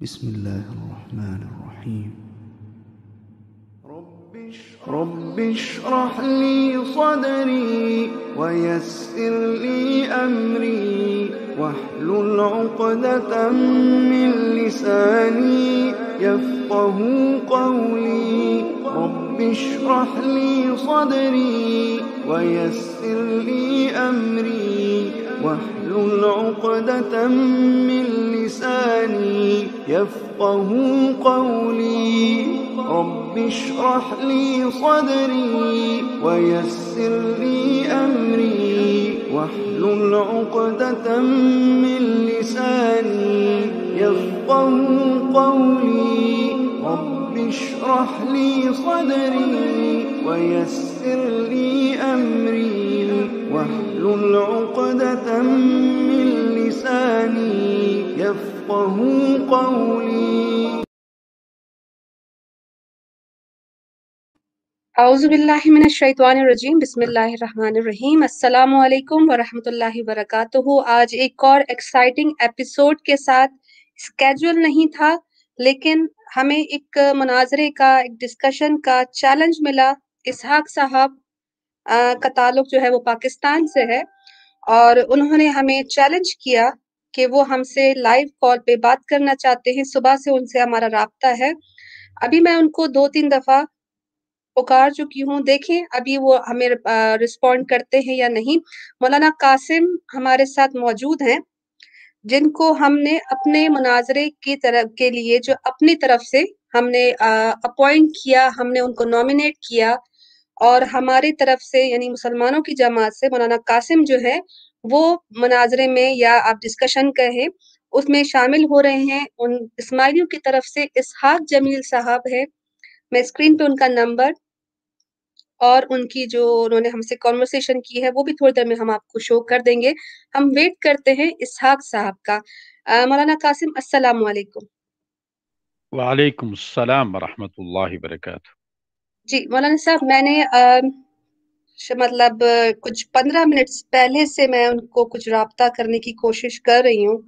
बिस्मिल्लाहिर्रहमानिर्रहीम रब्बिश्रह ली सदरी वयस्सिर ली अम्री वहलुल उक़दतम मिन लिसानी यफ्क़हू क़ौली रब्बिश्रह ली सदरी वयस्सिर ली अम्री वहलुल उक़दतम मिन लिसानी يفقهوا قولي رب اشرح لي صدري ويسر لي أمري واحلل عقدة من لساني يفقهوا قولي رب اشرح لي صدري ويسر لي أمري واحلل عقدة من لساني يفقهوا قولي أعوذ بالله من الشيطان الرجيم बिस्मिल्लाहिर्रहमानिर्रहीम अस्सलामु अलैकुम वरहमतुल्लाहि वबरकातुहू। आज एक और एक्साइटिंग एपिसोड के साथ, स्केड्यूल नहीं था लेकिन हमें एक मुनाजरे का, एक डिस्कशन का चैलेंज मिला। इसहाक साहब का ताल्लुक जो है वो पाकिस्तान से है और उन्होंने हमें चैलेंज किया कि वो हमसे लाइव कॉल पे बात करना चाहते हैं। सुबह से उनसे हमारा राब्ता है, अभी मैं उनको 2-3 दफा पुकार चुकी हूँ, देखें अभी वो हमें रिस्पॉन्ड करते हैं या नहीं। मौलाना कासिम हमारे साथ मौजूद हैं जिनको हमने अपने मुनाजरे की तरफ के लिए, जो अपनी तरफ से हमने अपॉइंट किया, हमने उनको नॉमिनेट किया और हमारी तरफ से यानी मुसलमानों की जमात से मौलाना कासिम जो है वो मुनाजरे में या आप डिस्कशन कहें उसमें शामिल हो रहे हैं। उन इस्माइलियों की तरफ से इसहाक जमील साहब है, मैं स्क्रीन पे उनका नंबर और उनकी जो उन्होंने हमसे कॉन्वर्सेशन की है वो भी थोड़ी देर में हम आपको शो कर देंगे। हम वेट करते हैं इसहाक साहब का। मौलाना कासिम अस्सलाम वालेकुम। वालेकुम सलाम रहमतुल्लाहि वबरकातुहू। जी मौलाना साहब, मैंने मतलब कुछ 15 मिनट्स पहले से मैं उनको कुछ राब्ता करने की कोशिश कर रही हूँ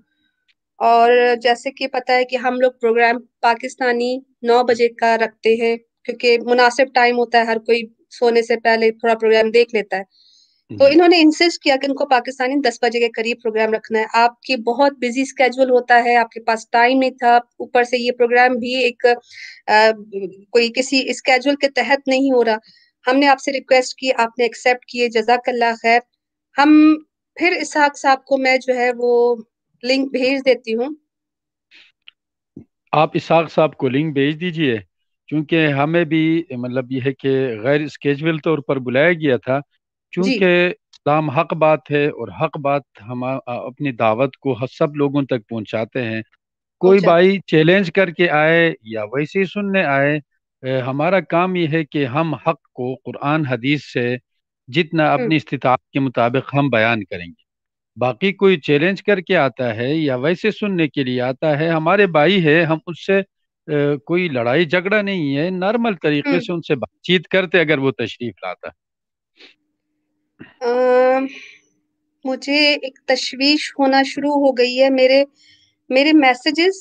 और जैसे कि पता है कि हम लोग प्रोग्राम पाकिस्तानी 9 बजे का रखते हैं क्योंकि मुनासिब टाइम होता है, हर कोई सोने से पहले थोड़ा प्रोग्राम देख लेता है। तो इन्होंने इंसिस्ट किया कि उनको पाकिस्तानी 10 बजे के करीब प्रोग्राम रखना है। आपकी बहुत बिजी स्केड्यूल होता है, आपके पास टाइम नहीं था, ऊपर से ये प्रोग्राम भी एक कोई किसी स्केड्यूल के तहत नहीं हो रहा। हमने आपसे रिक्वेस्ट की, आपने एक्सेप्ट किए, जजाकल्ला खैर। हम फिर इसहाक साहब को मैं जो है वो लिंक भेज देती हूँ। आप इसहाक साहब को लिंक भेज दीजिए क्योंकि हमें भी मतलब यह है कि गैर स्केजुअल तौर पर बुलाया गया था क्योंकि इस्लाम हक बात है और हक बात हम अपनी दावत को सब लोगों तक पहुंचाते हैं। कोई भाई चैलेंज करके आए या वैसे ही सुनने आए, हमारा काम यह है कि हम हक को कुरान हदीस से जितना अपनी इस्तिताअत के मुताबिक हम बयान करेंगे। बाकी कोई चैलेंज करके आता है या वैसे सुनने के लिए आता है, हमारे भाई है, हम उससे कोई लड़ाई झगड़ा नहीं है, नॉर्मल तरीके से उनसे बातचीत करते अगर वो तशरीफ लाता। मुझे एक तशवीश होना शुरू हो गई है। मेरे मैसेजेस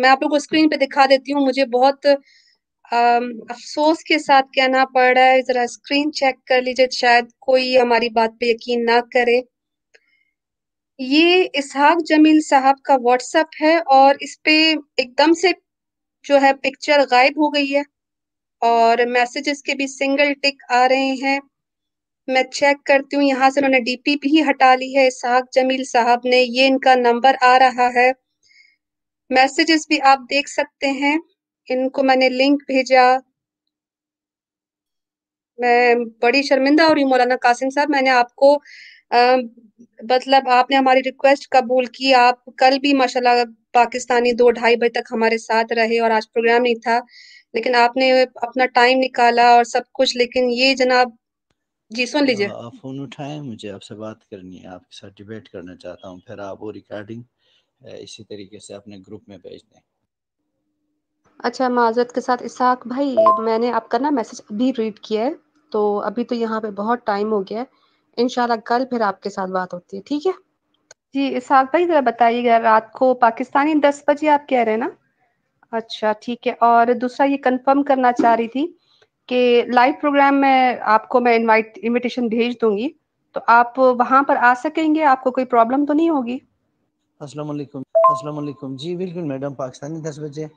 मैं आप लोगों को स्क्रीन पे दिखा देती हूँ। मुझे बहुत अफसोस के साथ कहना पड़ रहा है, जरा स्क्रीन चेक कर लीजिए, शायद कोई हमारी बात पे यकीन ना करे। ये इसहाक जमील साहब का व्हाट्सएप है और इस पे एकदम से जो है पिक्चर गायब हो गई है और मैसेजेस के भी सिंगल टिक आ रहे हैं। मैं चेक करती हूँ, यहाँ से उन्होंने डीपी भी हटा ली है इसहाक जमील साहब ने। ये इनका नंबर आ रहा है, मैसेजेस भी आप देख सकते हैं। इनको मैंने लिंक भेजा। मैं बड़ी शर्मिंदा हो रही हूँ मौलाना कासिम साहब, मैंने आपको मतलब आपने हमारी रिक्वेस्ट कबूल की। आप कल भी माशाल्लाह पाकिस्तानी 2-2:30 बजे तक हमारे साथ रहे और आज प्रोग्राम नहीं था लेकिन आपने अपना टाइम निकाला और सब कुछ, लेकिन ये जनाब जी सुन लीजिए। आप फोन उठाएं, मुझे आपसे बात करनी है, आपके साथ डिबेट करना चाहता हूं। फिर आप वो रिकॉर्डिंग इसी तरीके से अपने ग्रुप में भेज दें। अच्छा माजरत के साथ इसाक भाई, मैंने आपका ना मैसेज अभी रीड किया है, तो अभी तो यहाँ पे बहुत टाइम हो गया है। इंशाल्लाह कल फिर आपके साथ बात होती है, ठीक है जी। इसाक भाई जरा बताइएगा, रात को पाकिस्तानी 10 बजे आप कह रहे हैं ना? अच्छा ठीक है। और दूसरा ये कंफर्म करना चाह रही थी कि लाइव प्रोग्राम में आपको मैं इनविटेशन भेज दूंगी, तो आप वहां पर आ सकेंगे? आपको कोई प्रॉब्लम तो नहीं होगी? अस्सलाम वालेकुम। अस्सलाम वालेकुम। जी बिल्कुल मैडम, पाकिस्तानी 10 बजे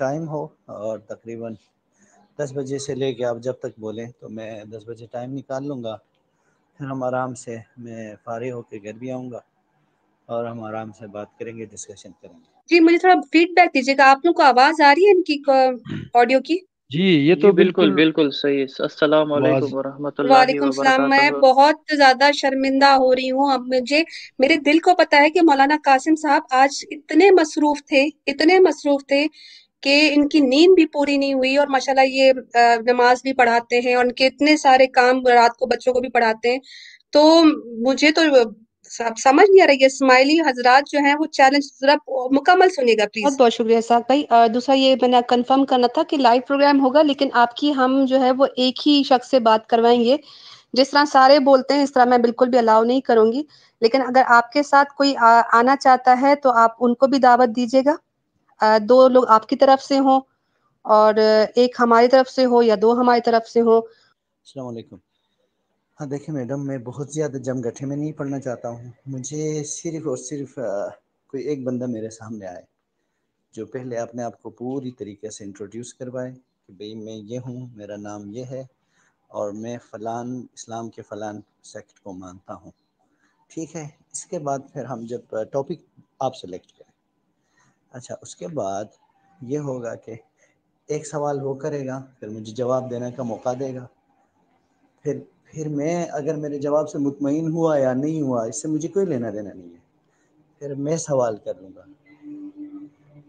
टाइम हो और तकरीबन 10 बजे से लेके आप जब तक बोलें तो मैं 10 बजे टाइम निकाल लूँगा। फिर हम आराम से, मैं फारिग होकर घर भी आऊँगा और हम आराम से बात करेंगे, डिस्कशन करेंगे। जी मुझे थोड़ा फीडबैक दीजिएगा, आप लोग को आवाज़ आ रही है इनकी ऑडियो की? जी ये तो बिल्कुल बिल्कुल सही। अस्सलाम वालेकुम व रहमतुल्लाहि व बरकातहू। मैं बहुत ज्यादा शर्मिंदा हो रही हूँ अब। मुझे, मेरे दिल को पता है कि मौलाना कासिम साहब आज इतने मसरूफ थे कि इनकी नींद भी पूरी नहीं हुई। और माशाल्लाह ये नमाज भी पढ़ाते हैं और उनके इतने सारे काम, रात को बच्चों को भी पढ़ाते हैं। तो मुझे तो समझ नहीं आ रही है। इस्माइली हजरात जो हैं वो चैलेंज जरा मुकम्मल सुनिएगा प्लीज। बहुत बहुत शुक्रिया साहब भाई। दूसरा ये मैंने कंफर्म करना था कि लाइव प्रोग्राम होगा, लेकिन आपकी हम जो है वो एक ही शख्स से बात करवाएंगे। जिस तरह सारे बोलते हैं इस तरह मैं बिल्कुल भी अलाउ नहीं करूंगी, लेकिन अगर आपके साथ कोई आना चाहता है तो आप उनको भी दावत दीजिएगा। 2 लोग आपकी तरफ से हों और 1 हमारी तरफ से हो, या 2 हमारी तरफ से हों। अस्सलाम वालेकुम। हाँ देखिए मैडम, मैं बहुत ज़्यादा जमघटे में नहीं पढ़ना चाहता हूँ। मुझे सिर्फ़ और सिर्फ कोई एक बंदा मेरे सामने आए जो पहले अपने आप को पूरी तरीके से इंट्रोड्यूस करवाए कि भाई मैं ये हूँ, मेरा नाम ये है और मैं फ़लान, इस्लाम के फ़लान सेक्ट को मानता हूँ, ठीक है। इसके बाद फिर हम जब टॉपिक आप सेलेक्ट करें, अच्छा उसके बाद ये होगा कि एक सवाल वो करेगा, फिर मुझे जवाब देने का मौका देगा। फिर मैं, अगर मेरे जवाब से मुतमईन हुआ या नहीं हुआ इससे मुझे कोई लेना देना नहीं है। फिर मैं सवाल कर लूँगा,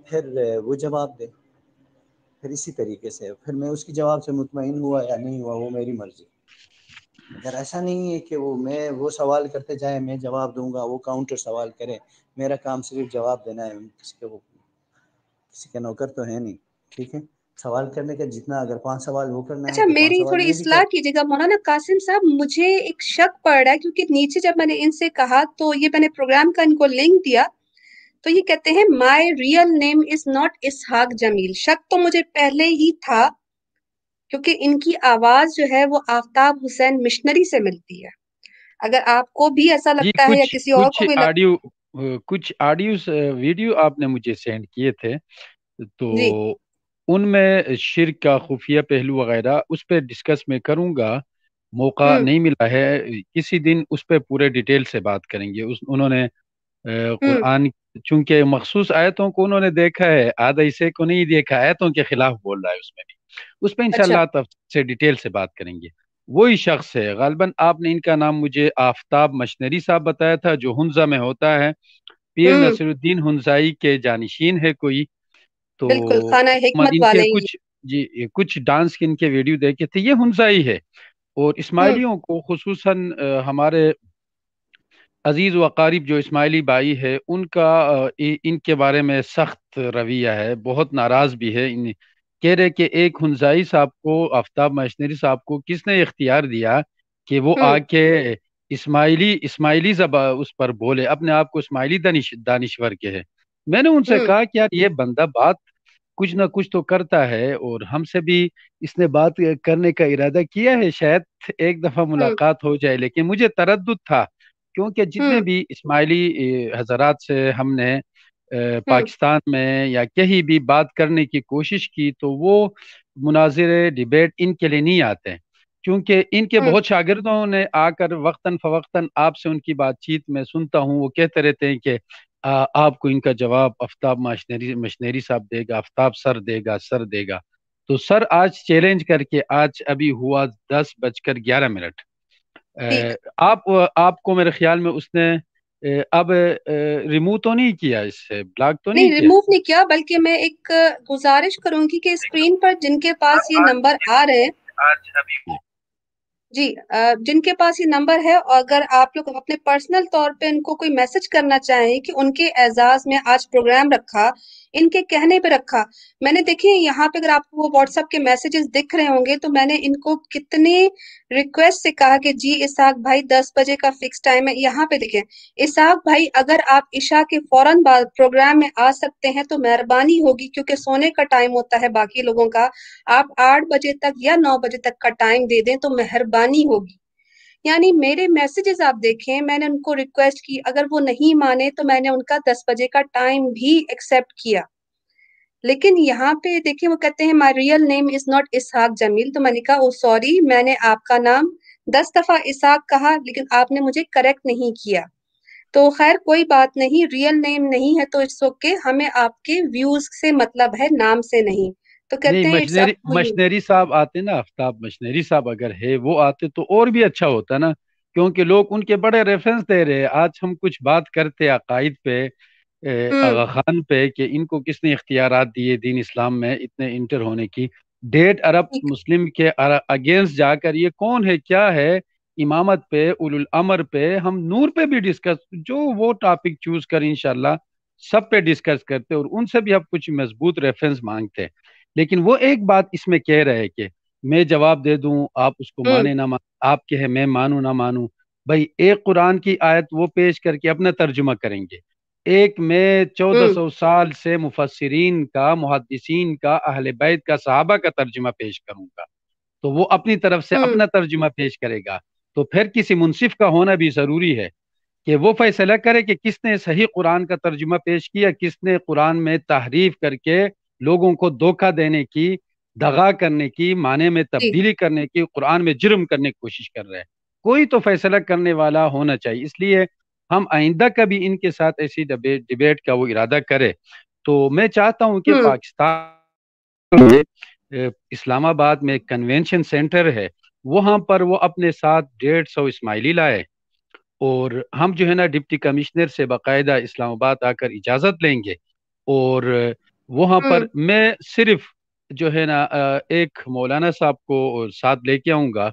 फिर वो जवाब दे, फिर इसी तरीके से फिर मैं उसके जवाब से मुतमईन हुआ या नहीं हुआ वो मेरी मर्ज़ी। अगर ऐसा नहीं है कि वो सवाल करते जाए, मैं जवाब दूँगा, वो काउंटर सवाल करे, मेरा काम सिर्फ जवाब देना है। किसी के नौकर तो है नहीं, ठीक है। सवाल करने का जितना, अगर 5 सवाल वो करना है। अच्छा मेरी थोड़ी इस्लाह कीजिएगा मौलाना कासिम साहब, मुझे एक शक पड़ रहा है क्योंकि नीचे जब मैंने इनसे कहा तो ये मैंने प्रोग्राम का इनको लिंक दिया, तो ये कहते हैं my real name is not Ishaq Jameel. शक तो मुझे पहले ही था क्योंकि इनकी आवाज जो है वो आफताब हुसैन मिशनरी से मिलती है। अगर आपको भी ऐसा लगता है या किसी और को भी लगता, कुछ ऑडियो वीडियो आपने मुझे सेंड किए थे तो उनमें शिर्क का खुफिया पहलू वगैरह उस पर डिस्कस में करूंगा, मौका नहीं मिला है। किसी दिन उस पर पूरे डिटेल से बात करेंगे। उन्होंने कुरान, चूंकि मखसूस आयतों को उन्होंने देखा है, आधा हिस्से को नहीं देखा, आयतों के खिलाफ बोल रहा है उसमें भी, उस पर इंशाल्लाह तफसील से डिटेल से बात करेंगे। वही शख्स है गालिबन, आपने इनका नाम मुझे आफताब मिशनरी साहब बताया था जो हुंजा में होता है, पीर नसरुद्दीन हुंजाई के जानशीन है कोई। तो वाले कुछ जी कुछ डांस के इनके वीडियो देखे थे, ये हुंजाई है। और इस्माइलियों को खुसूसन हमारे अजीज व अकारीब जो इस्माइली भाई है उनका इनके बारे में सख्त रवैया है, बहुत नाराज भी है। कह रहे कि एक हुंजाई साहब को, आफताब मिशनरी साहब को किसने इख्तियार दिया कि वो आके इस्माइली जबा उस पर बोले, अपने आप को इस्माइली दानिश्वर के है। मैंने उनसे कहा कि यार ये बंदा बात कुछ ना कुछ तो करता है और हमसे भी इसने बात करने का इरादा किया है, शायद एक दफा मुलाकात हो जाए। लेकिन मुझे तरद्दुद था क्योंकि जितने भी इस्माइली हजरात से हमने पाकिस्तान में या कहीं भी बात करने की कोशिश की तो वो मुनाज़रे, डिबेट इनके लिए नहीं आते, क्योंकि इनके बहुत शागिर्दों ने आकर वक्तन फवक्तन आपसे उनकी बातचीत में सुनता हूँ, वो कहते रहते हैं कि आपको इनका जवाब आफताब मिशनरी साहब देगा, आफताब सर देगा। तो सर आज चैलेंज करके, आज अभी हुआ 10:11, आपको मेरे ख्याल में उसने अब रिमूव तो नहीं किया, इससे ब्लॉक तो नहीं, रिमूव नहीं किया। बल्कि मैं एक गुजारिश करूंगी कि स्क्रीन पर जिनके पास ये नंबर आ रहे हैं, जी जिनके पास ये नंबर है, और अगर आप लोग अपने पर्सनल तौर पे इनको कोई मैसेज करना चाहें कि उनके एजाज में आज प्रोग्राम रखा, इनके कहने पे रखा, मैंने देखिए यहाँ पे अगर आपको वो व्हाट्सएप के मैसेजेस दिख रहे होंगे तो मैंने इनको कितने रिक्वेस्ट से कहा कि जी इसाक भाई 10 बजे का फिक्स टाइम है। यहाँ पे देखें, इसाक भाई अगर आप इशा के फौरन बाद प्रोग्राम में आ सकते हैं तो मेहरबानी होगी, क्योंकि सोने का टाइम होता है बाकी लोगों का। आप 8 बजे तक या 9 बजे तक का टाइम दे दें तो मेहरबानी होगी। यानी मेरे मैसेजेस आप देखें, मैंने उनको रिक्वेस्ट की, अगर वो नहीं माने तो मैंने उनका 10 बजे का टाइम भी एक्सेप्ट किया। लेकिन यहाँ पे देखिए वो कहते हैं my real name is not Ishaq Jameel, तो मैंने कहा ओ सॉरी, मैंने आपका नाम 10 दफा इसहाक कहा लेकिन आपने मुझे करेक्ट नहीं किया। तो खैर कोई बात नहीं, रियल नेम नहीं है तो इट्स ओके, हमें आपके व्यूज से मतलब है, नाम से नहीं। तो कहते हैं मशनरी साहब आते ना, आफ्ताब मशनरी साहब अगर है वो आते तो और भी अच्छा होता ना, क्योंकि लोग उनके बड़े रेफरेंस दे रहे हैं। आज हम कुछ बात करते अकायद पे, आगा खान पे कि इनको किसने इख्तियारात दिए दीन इस्लाम में इतने इंटर होने की। डेट अरब मुस्लिम के अगेंस्ट जाकर ये कौन है क्या है, इमामत पे, उलुल अमर पे, हम नूर पे भी डिस्कस, जो वो टॉपिक चूज कर इंशाल्लाह सब पे डिस्कस करते और उनसे भी हम कुछ मजबूत रेफरेंस मांगते हैं। लेकिन वो एक बात इसमें कह रहे हैं कि मैं जवाब दे दूं, आप उसको माने ना माने, आप कहे मैं मानू ना मानू। भाई एक कुरान की आयत वो पेश करके अपना तर्जुमा करेंगे, एक में 1400 साल से मुफस्सिरीन का, मुहद्दिसीन का, अहले बैत का, सहाबा का तर्जुमा पेश करूंगा, तो वो अपनी तरफ से अपना तर्जुमा पेश करेगा। तो फिर किसी मुंसिफ का होना भी जरूरी है कि वो फैसला करे कि किसने सही कुरान का तर्जुमा पेश किया, किसने कुरान में तहरीफ करके लोगों को धोखा देने की, दगा करने की, माने में तब्दीली करने की, कुरान में जुर्म करने की कोशिश कर रहे हैं। कोई तो फैसला करने वाला होना चाहिए। इसलिए हम आइंदा कभी इनके साथ ऐसी डिबेट का वो इरादा करें। तो मैं चाहता हूं कि पाकिस्तान में इस्लामाबाद में कन्वेंशन सेंटर है, वहां पर वो अपने साथ 150 इस्माइली लाए और हम जो है ना डिप्टी कमिश्नर से बाकायदा इस्लामाबाद आकर इजाजत लेंगे और वहां पर मैं सिर्फ जो है ना एक मौलाना साहब को साथ लेके आऊंगा,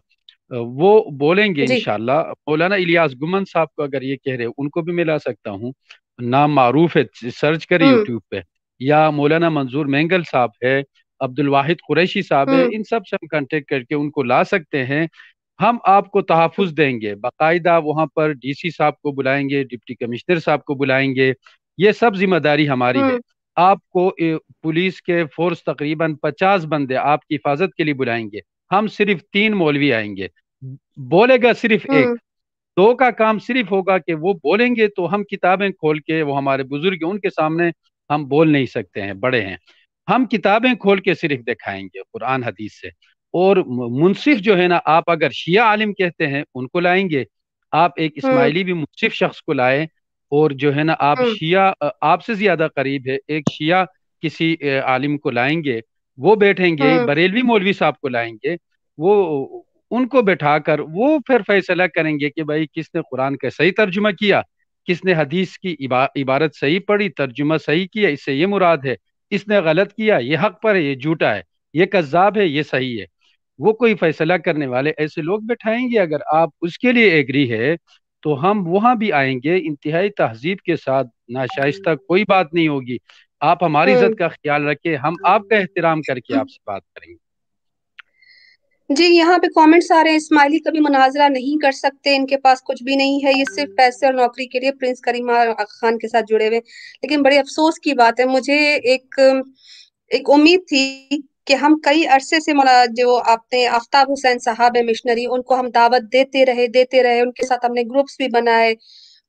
वो बोलेंगे इंशाल्लाह। मौलाना इलियास गुमन साहब को अगर ये कह रहे उनको भी मैं ला सकता हूँ, नाम मारूफ है, सर्च करें यूट्यूब पे, या मौलाना मंजूर मंगल साहब है, अब्दुल वाहिद कुरैशी साहब है, इन सब से हम कॉन्टेक्ट करके उनको ला सकते हैं। हम आपको तहफ़ुज़ देंगे बाकायदा, वहाँ पर DC साहब को बुलाएंगे, डिप्टी कमिश्नर साहब को बुलाएंगे, ये सब जिम्मेदारी हमारी है। आपको पुलिस के फोर्स तकरीबन 50 बंदे आपकी हिफाजत के लिए बुलाएंगे, हम सिर्फ 3 मौलवी आएंगे, बोलेगा सिर्फ एक, 2 का काम सिर्फ होगा कि वो बोलेंगे तो हम किताबें खोल के, वो हमारे बुजुर्ग उनके सामने हम बोल नहीं सकते हैं, बड़े हैं, हम किताबें खोल के सिर्फ दिखाएंगे कुरान हदीस से। और मुंसिफ जो है ना, आप अगर शिया आलिम कहते हैं उनको लाएंगे, आप एक इस्माइली भी मुंसिफ शख्स को लाए, और जो है ना आप शिया आपसे ज्यादा करीब है, एक शिया किसी आलिम को लाएंगे, वो बैठेंगे, बरेलवी मौलवी साहब को लाएंगे, वो उनको बैठाकर वो फिर फैसला करेंगे कि भाई किसने कुरान का सही तर्जुमा किया, किसने हदीस की इबारत सही पढ़ी, तर्जुमा सही किया, इससे ये मुराद है, इसने गलत किया, ये हक पर है, ये झूठा है, ये कज़्ज़ाब है, ये सही है। वो कोई फैसला करने वाले ऐसे लोग बैठाएंगे। अगर आप उसके लिए एग्री है तो हम वहाँ भी आएंगे, इंतहाई तहजीब के साथ, नाशाइस्ता कोई बात नहीं होगी। आप हमारी इज्जत का ख्याल रखें, हम आपका एहतराम करके आपसे बात करेंगे। जी यहाँ पे कमेंट्स आ रहे हैं, इस्माइली कभी मुनाजरा नहीं कर सकते, इनके पास कुछ भी नहीं है, ये सिर्फ पैसे और नौकरी के लिए प्रिंस करीमा खान के साथ जुड़े हुए। लेकिन बड़े अफसोस की बात है, मुझे एक उम्मीद थी कि हम कई अरसे से जो आपने आफ्ताब हुसैन साहब है मिशनरी, उनको हम दावत देते रहे, उनके साथ हमने ग्रुप्स भी बनाए,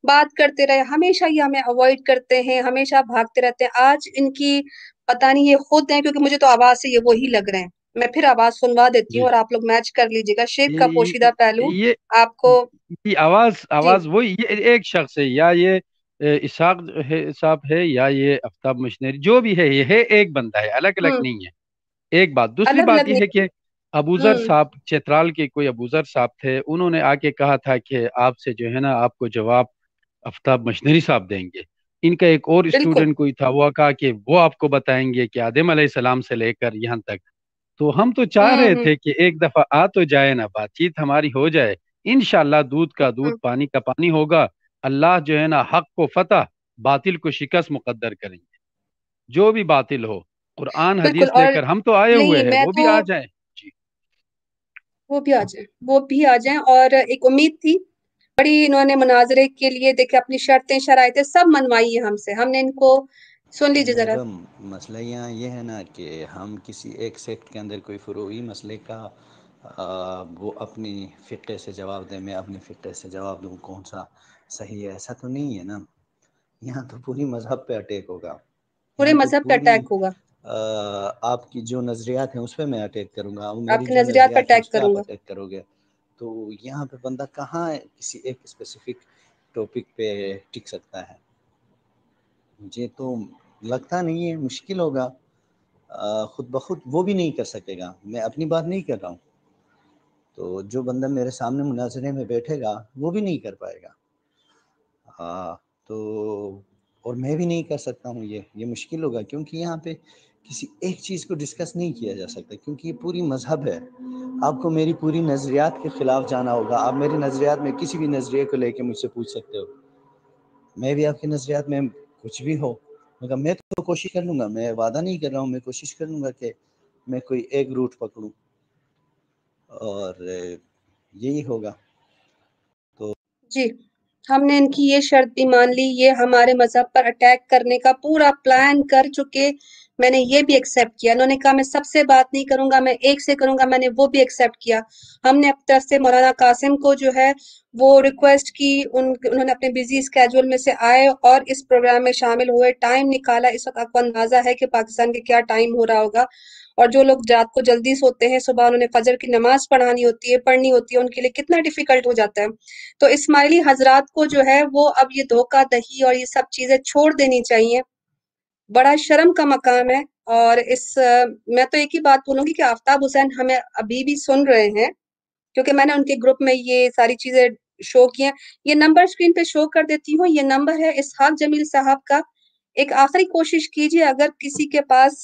बात करते रहे, हमेशा ये हमें अवॉइड करते हैं, हमेशा भागते रहते हैं। आज इनकी पता नहीं ये खुद हैं, क्योंकि मुझे तो आवाज से ये वही लग रहे हैं। मैं फिर आवाज सुनवा देती हूँ और आप लोग मैच कर लीजिएगा। शेख का पोशीदा पहलू आपको ये आवाज वही, ये एक शख्स है, या ये इशाक साहब है या ये आफ्ताब मिशनरी, जो भी है, ये है एक बंदा है, अलग अलग नहीं है। एक बात, दूसरी बात यह है कि अबूजर साहब चित्राल के, कोई अबूजर साहब थे, उन्होंने आके कहा था कि आपसे जो है ना आपको जवाब आफ्ताब मिशनरी साहब देंगे। इनका एक और स्टूडेंट कोई था, वो कहा कि वो आपको बताएंगे कि आदम अलैहिस्सलाम से लेकर यहाँ तक। तो हम तो चाह रहे थे कि एक दफा आ तो जाए ना, बातचीत हमारी हो जाए, इंशाल्लाह दूध का दूध पानी का पानी होगा। अल्लाह जो है ना हक को फतह, बातिल को शिकस्त मुकद्दर करेंगे। जो भी बातिल हो कुरान हदीस लेकर हम तो आए हुए हैं, वो भी आ जाए, वो भी आ जाए। और एक उम्मीद थी बड़ी, इन्होंने मनाजरे के लिए देखे अपनी शर्तें शरायतें सब मनवाई है हमसे, हमने इनको सुन लीजिए जरा। मसला यहाँ ये है ना कि हम किसी एक सेक्ट के अंदर कोई फुरूई मसले का वो अपनी फ़िक़े से जवाब दें, मैं अपने फ़िक़े से जवाब दूँ कौन सा सही है, ऐसा तो नहीं है ना। यहाँ तो पूरी मजहब पे अटैक होगा, पूरे मजहब पे अटैक होगा। आपकी जो नज़रियात हैं उस पर मैं अटैक करूँगा, आपकी नज़रियात पर अटैक करूँगा, अटैक करोगे। तो यहाँ पे बंदा कहाँ किसी एक स्पेसिफिक टॉपिक पे टिक सकता है? मुझे तो लगता नहीं है, मुश्किल होगा। खुद ब खुद वो भी नहीं कर सकेगा। मैं अपनी बात नहीं कर रहा हूँ, तो जो बंदा मेरे सामने मुनाजरे में बैठेगा वो भी नहीं कर पाएगा। तो और मैं भी नहीं कर सकता हूँ, ये मुश्किल होगा, क्योंकि यहाँ पे किसी एक चीज़ को डिस्कस नहीं किया जा सकता, क्योंकि ये पूरी मजहब है। आपको मेरी पूरी नज़रियात के ख़िलाफ़ जाना होगा। आप मेरी नज़रियात में किसी भी नज़रिए को लेके मुझसे पूछ सकते हो, मैं भी आपकी नज़रियात में कुछ भी हो, मगर मैं तो कोशिश कर लूँगा, मैं वादा नहीं कर रहा हूँ, मैं कोशिश कर लूँगा कि मैं कोई एक रूट पकड़ूँ, और यही होगा। तो जी हमने इनकी ये शर्त भी मान ली, ये हमारे मजहब पर अटैक करने का पूरा प्लान कर चुके। मैंने ये भी एक्सेप्ट किया, उन्होंने कहा मैं सबसे बात नहीं करूंगा, मैं एक से करूंगा, मैंने वो भी एक्सेप्ट किया। हमने अपनी तरफ से मौलाना कासिम को जो है वो रिक्वेस्ट की, उन्होंने अपने बिजी स्केड्यूल में से आए और इस प्रोग्राम में शामिल हुए, टाइम निकाला। इस वक्त आपको अंदाजा है कि पाकिस्तान के क्या टाइम हो रहा होगा, और जो लोग रात को जल्दी सोते हैं, सुबह उन्होंने फजर की नमाज पढ़नी होती है, उनके लिए कितना डिफिकल्ट हो जाता है। तो इस्माइली हजरात को जो है वो अब ये धोखा दही और ये सब चीजें छोड़ देनी चाहिए, बड़ा शर्म का मकाम है। और मैं तो एक ही बात बोलूंगी कि आफ्ताब हुसैन हमें अभी भी सुन रहे हैं, क्योंकि मैंने उनके ग्रुप में ये सारी चीजें शो की हैं। ये नंबर स्क्रीन पे शो कर देती हूँ, ये नंबर है इसहाक जमील साहब का। एक आखिरी कोशिश कीजिए, अगर किसी के पास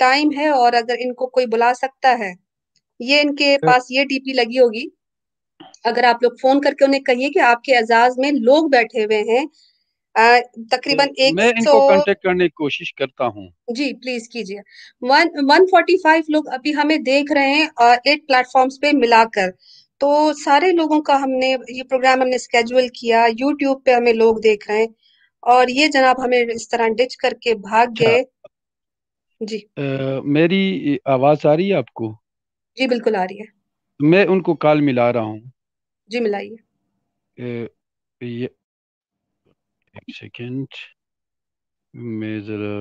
टाइम है और अगर इनको कोई बुला सकता है, ये इनके पास ये डीपी लगी होगी, अगर आप लोग फोन करके उन्हें कहिए कि आपके एजाज में लोग बैठे हुए हैं। तकरीबन मैं इनको कांटेक्ट करने की कोशिश करता हूं। जी प्लीज कीजिए। 145 लोग अभी हमें देख रहे हैं और 8 प्लेटफॉर्म्स पे मिलाकर। तो सारे लोगों का हमने ये प्रोग्राम स्केड्यूल किया, यूट्यूब पे हमें लोग देख रहे हैं, और ये जनाब हमें इस तरह डिच करके भाग गए। जी मेरी आवाज आ रही है आपको? जी बिल्कुल आ रही है। मैं उनको कॉल मिला रहा हूँ। जी मिलाइए। एक सेकेंड, मैं जरा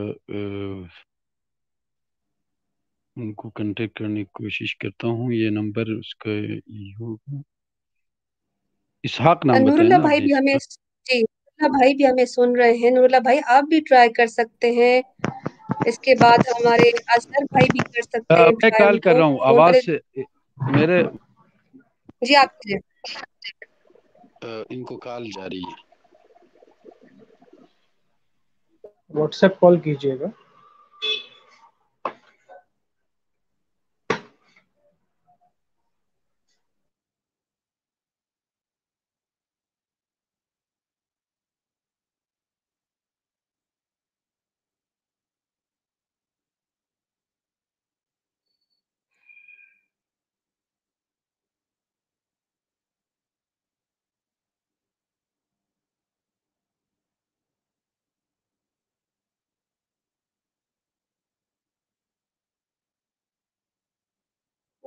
उनको कांटेक्ट करने की कोशिश करता हूँ। ये नंबर उसका होगा, इसहाक नाम बताया। नूरुल्ला भाई भी हमें सुन रहे हैं। नूरुल्ला भाई आप भी ट्राई कर सकते हैं। इसके बाद हमारे अजहर भाई भी कर सकते हैं। मैं कॉल कर रहा हूँ, आवाज से मेरे जी आप इनको कॉल जा रही है। व्हाट्सएप कॉल कीजिएगा।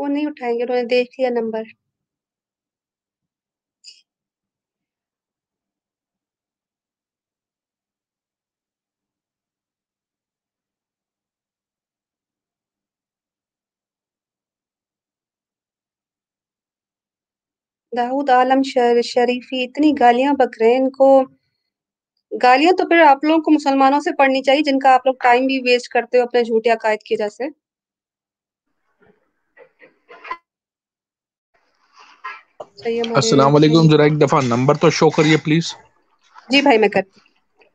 वो नहीं उठाएंगे, उन्होंने देख लिया नंबर। दाऊद आलम शरीफी, इतनी गालियां बक रहे हैं इनको। गालियां तो फिर आप लोगों को मुसलमानों से पढ़नी चाहिए, जिनका आप लोग टाइम भी वेस्ट करते हो अपने झूठे अकायद की वजह से। अस्सलाम वालेकुम, जरा एक दफा नंबर तो शो करिए प्लीज। जी भाई मैं करती हूं,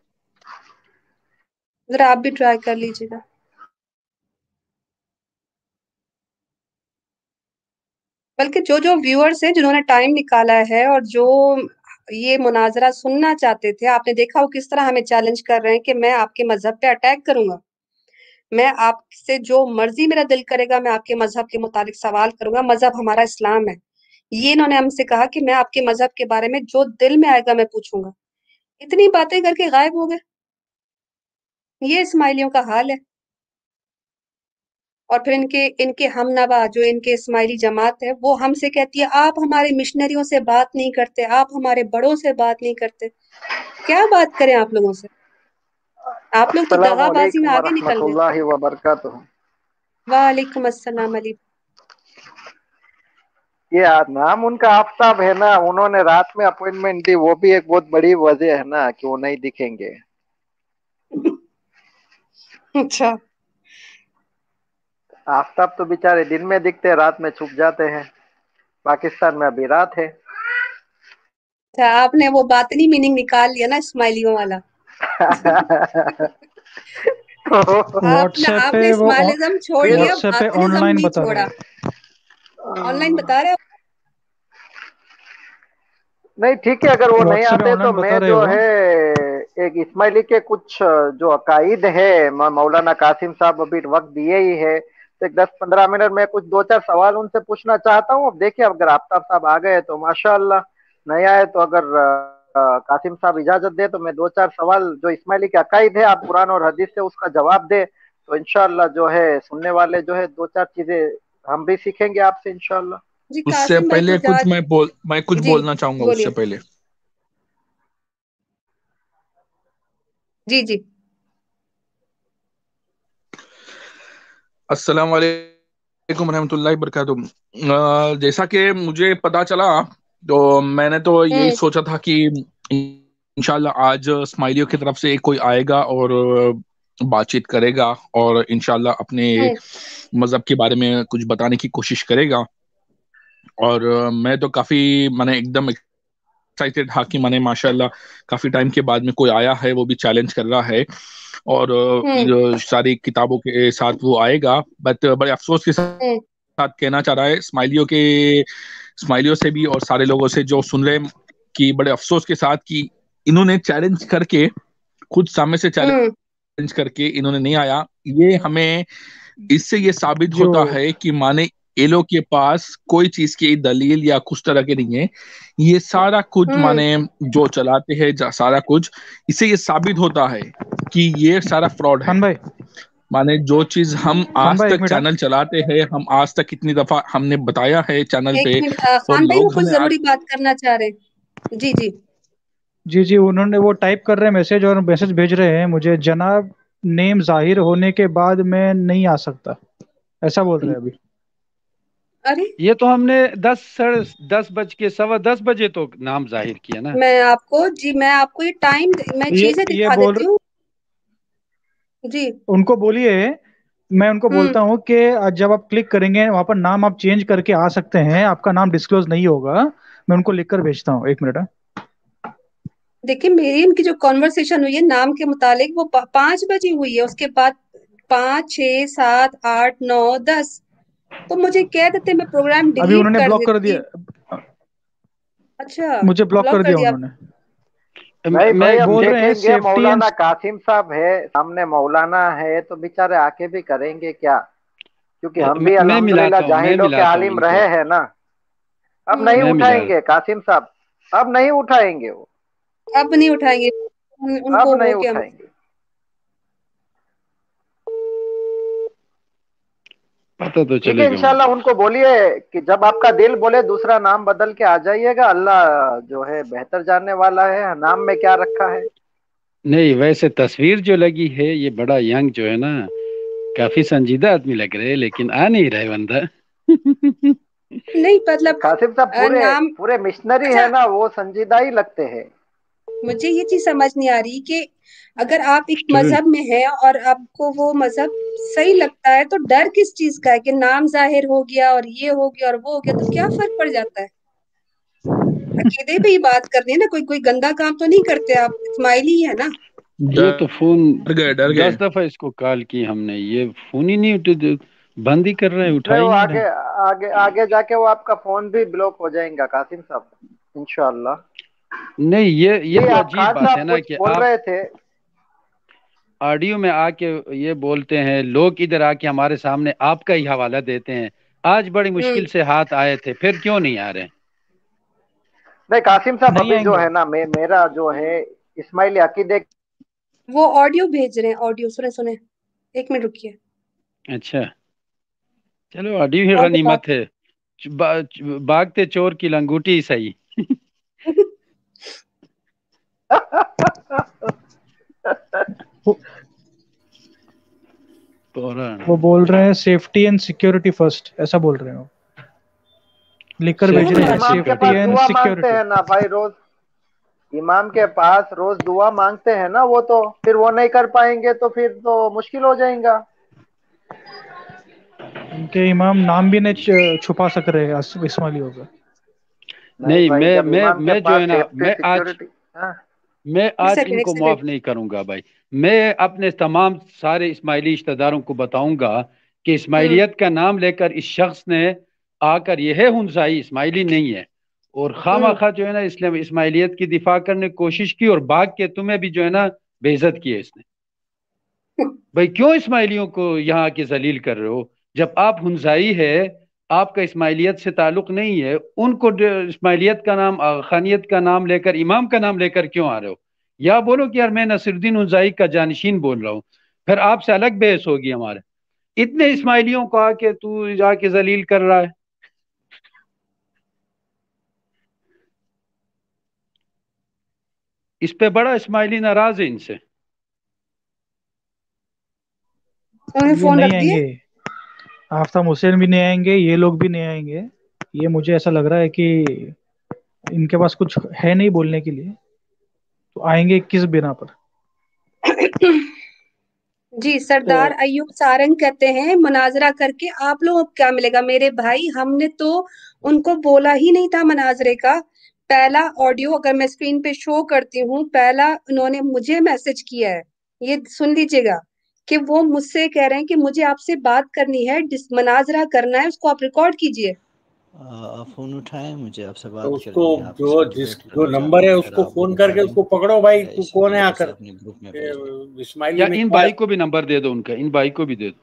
जरा आप भी ट्राई कर लीजिएगा। बल्कि जो जो व्यूअर्स हैं जिन्होंने टाइम निकाला है और जो ये मुनाजरा सुनना चाहते थे, आपने देखा वो किस तरह हमें चैलेंज कर रहे हैं कि मैं आपके मजहब पे अटैक करूंगा, मैं आपसे जो मर्जी मेरा दिल करेगा मैं आपके मजहब के मुताबिक सवाल करूंगा, मजहब हमारा इस्लाम है। ये इन्होंने हमसे कहा कि मैं आपके मजहब के बारे में जो दिल में आएगा मैं पूछूंगा। इतनी बातें करके गायब हो गए। ये इस्माइलियों का हाल है। और फिर इनके हमनवा जो इनके इस्माइली जमात है वो हमसे कहती है आप हमारे मिशनरियों से बात नहीं करते, आप हमारे बड़ों से बात नहीं करते। क्या बात करें आप लोगों से? आप लोग तो दगाबाजी में आगे निकल गए। वालेकुम अस्सलाम। ये नाम उनका आफ्ताब है ना, उन्होंने रात में अपॉइंटमेंट दी, वो भी एक बहुत बड़ी वजह है ना कि वो नहीं दिखेंगे। अच्छा, आफ्ताब तो बेचारे दिन में दिखते हैं, रात में छुप जाते हैं। पाकिस्तान में अभी रात है। अच्छा, आपने वो बातनी मीनिंग निकाल लिया ना इस्माइलियों वाला। आपने इस्माइलिज्म छोड़ दिया, बातनिज्म नहीं छोड़ा। ऑनलाइन बता रहे नहीं, ठीक है। अगर वो नहीं आते तो मैं जो है एक इस्माइली के कुछ जो अकाइद है, मौलाना कासिम साहब अभी वक्त दिए ही है तो 10-15 मिनट में कुछ 2-4 सवाल उनसे पूछना चाहता हूँ। अब देखिए, अगर आफ्ताब साहब आ गए तो माशाल्लाह, नहीं आए तो अगर कासिम साहब इजाजत दे तो मैं 2-4 सवाल जो इस्माइली के अकाइद है, आप कुरान और हदीस से उसका जवाब दे तो इंशाल्लाह जो है सुनने वाले जो है 2-4 चीजें हम भी सीखेंगे आपसे इंशाल्लाह। उससे पहले कुछ मैं कुछ बोलना चाहूंगा उससे पहले। जी जी। अस्सलाम वालेकुम रहमतुल्लाहि बरकातहू। जैसा कि मुझे पता चला तो मैंने तो यही सोचा था कि इंशाल्लाह आज इस्माइलियों की तरफ से कोई आएगा और बातचीत करेगा और इंशाल्लाह अपने मजहब के बारे में कुछ बताने की कोशिश करेगा। और मैं तो काफी मैंने एकदम एक्साइटेड था कि मैंने माशाल्लाह काफी टाइम के बाद में कोई आया है, वो भी चैलेंज कर रहा है और सारी किताबों के साथ वो आएगा। बट बड़े अफसोस के साथ कहना चाह रहा है इस्माइलियों से भी और सारे लोगों से जो सुन रहे हैं कि बड़े अफसोस के साथ कि इन्होंने चैलेंज करके खुद सामने से चैलेंज करके इन्होंने नहीं आया। ये हमें इससे ये साबित होता है कि माने ये लोग के पास कोई चीज की दलील या कुछ तरह के नहीं है। ये सारा कुछ माने जो चलाते हैं सारा कुछ, इससे ये साबित होता है कि ये सारा फ्रॉड है। भाई माने जो चीज हम आज तक चैनल चलाते हैं, हम आज तक कितनी दफा हमने बताया है चैनल पे। खान भाई कुछ जरूरी बात करना चाह रहे। जी जी जी जी। उन्होंने वो टाइप कर रहे मैसेज और मैसेज भेज रहे हैं मुझे, जनाब नेम जाहिर होने के बाद मैं नहीं आ सकता, ऐसा बोल रहे हैं अभी। अरे ये तो हमने 10:10 बजे तो नाम जाहिर किया ना। मैं आपको ये टाइम मैं चीजें दिखा देती हूँ। जी उनको बोलिए, मैं उनको बोलता हूँ कि जब आप क्लिक करेंगे वहां पर नाम आप चेंज करके आ सकते हैं, आपका नाम डिस्क्लोज नहीं होगा। मैं उनको लिखकर भेजता हूँ, एक मिनट। देखिए मेरी इनकी जो कॉन्वर्सेशन हुई है नाम के मुतालिक वो 5 बजे हुई है, उसके बाद 5, 6, 7, 8, 9, 10 तो मुझे कह देते मैं प्रोग्राम डिलीट अभी उन्होंने ब्लॉक कर दिया। अच्छा, मुझे ब्लॉक कर दिया उन्होंने। मैं बोल रहे हैं सेफ्टी मौलाना कासिम साहब है सामने, मौलाना है तो बेचारे आके भी करेंगे क्या, क्योंकि हम भी अल्हम्दुलिल्लाह जाहिलों के आलिम रहे हैं ना। अब नहीं उठाएंगे कासिम साहब, अब नहीं उठाएंगे वो, अब नहीं उठाएंगे, अब नहीं उठाएंगे। पता तो चलेगा इंशाल्लाह। उनको बोलिए कि जब आपका दिल बोले दूसरा नाम बदल के आ जाइएगा, अल्लाह जो है बेहतर जानने वाला है नाम में क्या रखा है। नहीं वैसे तस्वीर जो लगी है ये बड़ा यंग जो है ना, काफी संजीदा आदमी लग रहे हैं, लेकिन आ नहीं रहे बंदा। नहीं मतलब कासिम साहब पूरे मिशनरी है ना, वो संजीदा ही लगते है। मुझे ये चीज समझ नहीं आ रही कि अगर आप एक मजहब में हैं और आपको वो मजहब सही लगता है तो डर किस चीज का है कि नाम जाहिर हो गया और ये हो गया और वो हो गया तो क्या फर्क पड़ जाता है। अकीदे पे ही बात करनी है ना, कोई गंदा काम तो नहीं करते आप। इस्माइली है ना। ये तो फोन डर गए 10 दफा इसको कॉल की हमने, ये फोन ही नहीं बंद ही कर रहे हैं, उठाई नहीं। आगे आगे आगे जाके वो आपका फोन भी ब्लॉक हो जाएगा कासिम साहब इंशाल्लाह। नहीं ये तो अजीब बात है ना कि बोल रहे थे ऑडियो में आके ये बोलते हैं लोग, इधर आके हमारे सामने आपका ही हवाला देते हैं। आज बड़ी मुश्किल से हाथ आए थे, फिर क्यों नहीं आ रहे? नहीं कासिम साहब अभी जो है ना मेरा जो है इस्माइल अकीदे वो ऑडियो भेज रहे हैं, ऑडियो सुने एक मिनट रुकिए। अच्छा चलो ऑडियो ही गनीमत है, भागते चोर की लंगूटी ही सही। वो बोल रहे हैं सेफ्टी एंड सिक्योरिटी फर्स्ट, ऐसा बोल रहे हो लिखकर भेज रहे हैं सेफ्टी एंड सिक्योरिटी है ना भाई। रोज इमाम के पास रोज दुआ मांगते हैं ना, वो तो फिर वो नहीं कर पाएंगे तो फिर तो मुश्किल हो जाएगा। उनके इमाम नाम भी नहीं छुपा सक रहे हैं इस्माइली होगा। नहीं मैं जो है ना मैं आज इनको माफ नहीं करूंगा भाई। मैं अपने तमाम सारे इस्माइली रिश्तेदारों को बताऊंगा कि इस्माइलियत का नाम लेकर इस शख्स ने आकर यह हुंसाई इस्माइली नहीं है, और खामखा जो है ना इसलिए इस्माइलियत की दिफा करने की कोशिश की और भाग के तुम्हें भी जो है ना बेइज्जत की है इसने। भाई क्यों इस्माइलियों को यहाँ आके जलील कर रहे हो? जब आप हुंसाई है, आपका इस्माइलियत से ताल्लुक नहीं है, उनको इस्माइलियत का नाम, खानियत का नाम लेकर, इमाम का नाम लेकर क्यों आ रहे हो? या बोलो कि यार मैं नसरुद्दीन हुंजाई का जानशीन बोल रहा हूँ, फिर आपसे अलग बहस होगी हमारे। इतने इस्माइलियों को आके तू जाके जलील कर रहा है। इस पे बड़ा इस्माइली नाराज है इनसे। फोन रख दिए। आफताब हुसैन भी नहीं आएंगे, ये लोग भी नहीं आएंगे। ये मुझे ऐसा लग रहा है कि इनके पास कुछ है नहीं बोलने के लिए, तो आएंगे किस बिना पर? जी सरदार अयूब सारंग कहते हैं मनाजरा करके आप लोगों को क्या मिलेगा मेरे भाई, हमने तो उनको बोला ही नहीं था मनाजरे का। पहला ऑडियो अगर मैं स्क्रीन पे शो करती हूँ, पहला उन्होंने मुझे मैसेज किया है, ये सुन लीजिएगा कि वो मुझसे कह रहे हैं कि मुझे आपसे बात करनी है, मनाजरा करना है, उसको आप रिकॉर्ड कीजिए। आप फोन उठाएं, मुझे आपसे बात करनी है। उसको जो नंबर है उसको फोन करके उसको पकड़ो भाई, तू कौन है आकर अपने ग्रुप में। इस्माइल या इन भाई को भी नंबर दे दो उनका, इन भाई को भी दे दो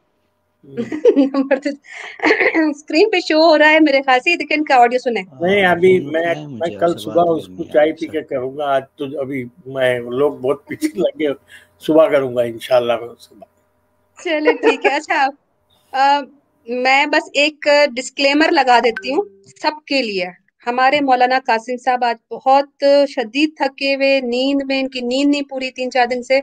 नंबर। स्क्रीन पे शो हो रहा है मेरे ख्याल से, लेकिन का ऑडियो सुने। नहीं अभी मैं कल सुबह उसको चाय पी के कहूंगा, आज तो अभी मैं लोग बहुत पीछे लगे, सुबह करूंगा इंशाल्लाह। चलो ठीक है। अच्छा मैं बस एक डिस्क्लेमर लगा देती हूँ सबके लिए। हमारे मौलाना कासिम साहब आज बहुत शदीद थके हुए, नींद में, इनकी नींद नहीं पूरी 3-4 दिन से।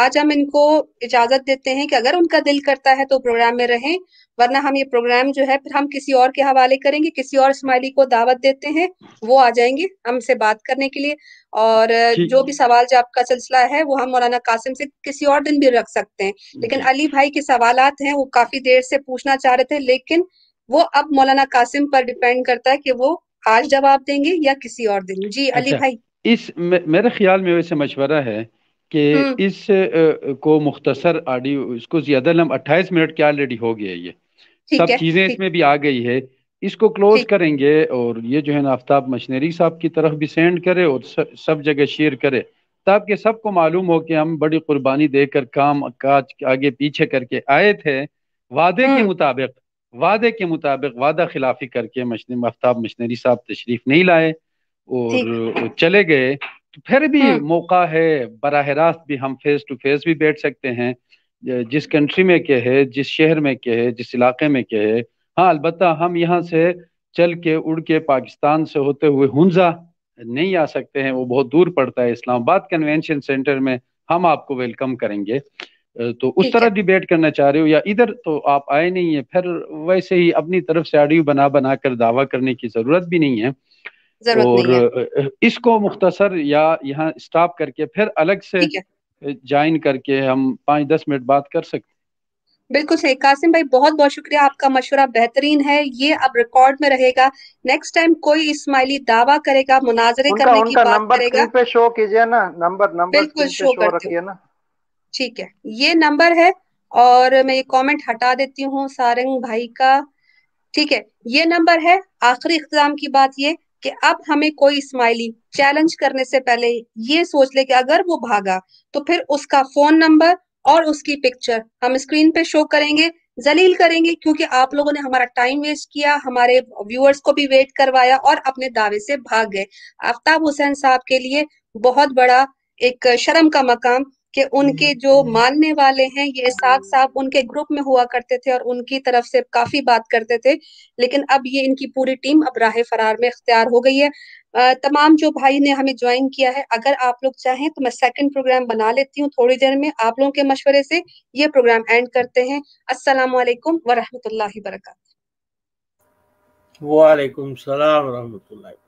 आज हम इनको इजाजत देते हैं कि अगर उनका दिल करता है तो प्रोग्राम में रहें, वरना हम ये प्रोग्राम जो है फिर हम किसी और के हवाले करेंगे। किसी और इस्माइली को दावत देते हैं, वो आ जाएंगे हमसे बात करने के लिए। और जो भी सवाल जो आपका सिलसिला है वो हम मौलाना कासिम से किसी और दिन भी रख सकते हैं, लेकिन अली भाई के सवालात हैं वो काफी देर से पूछना चाह रहे थे, लेकिन वो अब मौलाना कासिम पर डिपेंड करता है कि वो आज जवाब देंगे या किसी और दिन। जी अली भाई, इस मेरे ख्याल में वैसे मशवरा है कि इस को मुख्तसर ऑडियो, इसको ज्यादा लंबा, 28 मिनट के ऑलरेडी हो गया, ये सब चीजें इसमें भी आ गई है, इसको क्लोज करेंगे। और ये जो है ना आफ्ताब मिशनरी साहब की तरफ भी सेंड करे और सब जगह शेयर करे, ताकि सबको मालूम हो कि हम बड़ी कुर्बानी देकर काम काज आगे पीछे करके आए थे, वादे के मुताबिक वादा खिलाफी करके आफ्ताब मिशनरी साहब तशरीफ नहीं लाए और चले गए। तो फिर भी मौका है, बराह रास्त भी हम फेस टू फेस भी बैठ सकते हैं, जिस कंट्री में के है, जिस शहर में के है, जिस इलाके में के है। हाँ अलबत्ता हम यहाँ से चल के उड़ के पाकिस्तान से होते हुए हुंजा नहीं आ सकते हैं, वो बहुत दूर पड़ता है। इस्लामाबाद कन्वेंशन सेंटर में हम आपको वेलकम करेंगे। तो उस तरह डिबेट करना चाह रहे हो या इधर तो आप आए नहीं है, फिर वैसे ही अपनी तरफ से ऑडियो बना कर दावा करने की जरूरत भी नहीं है। और इसको मुख्तसर या यहाँ स्टॉप करके फिर अलग से ज्वाइन करके हम 5-10 मिनट बात कर सकते। बिल्कुल सही कासिम भाई, बहुत बहुत शुक्रिया, आपका मशवरा बेहतरीन है, ये अब रिकॉर्ड में रहेगा। नेक्स्ट टाइम कोई इस्माइली दावा करेगा, मुनाजरे करने की बात करेगा, पे शो कीजिए ना नंबर, बिल्कुल शो करते हैं ना। ठीक है, ये नंबर है और मैं ये कमेंट हटा देती हूँ सारंग भाई का। ठीक है, ये नंबर है आखिरी इख्तिताम की बात ये कि अब हमें कोई इस्माइली चैलेंज करने से पहले ये सोच ले कि अगर वो भागा तो फिर उसका फोन नंबर और उसकी पिक्चर हम स्क्रीन पे शो करेंगे, जलील करेंगे, क्योंकि आप लोगों ने हमारा टाइम वेस्ट किया, हमारे व्यूअर्स को भी वेट करवाया और अपने दावे से भाग गए। आफ्ताब हुसैन साहब के लिए बहुत बड़ा एक शर्म का मकाम कि उनके जो मानने वाले हैं ये इसाक साहब उनके ग्रुप में हुआ करते थे और उनकी तरफ से काफी बात करते थे, लेकिन अब ये इनकी पूरी टीम अब राह फरार में इख्तियार हो गई है। तमाम जो भाई ने हमें ज्वाइन किया है, अगर आप लोग चाहें तो मैं सेकंड प्रोग्राम बना लेती हूँ थोड़ी देर में, आप लोगों के मशवरे से ये प्रोग्राम एंड करते हैं। अस्सलाम वालेकुम व रहमतुल्लाहि व बरकातहू। वालेकुम सलाम व रहमतुल्लाहि।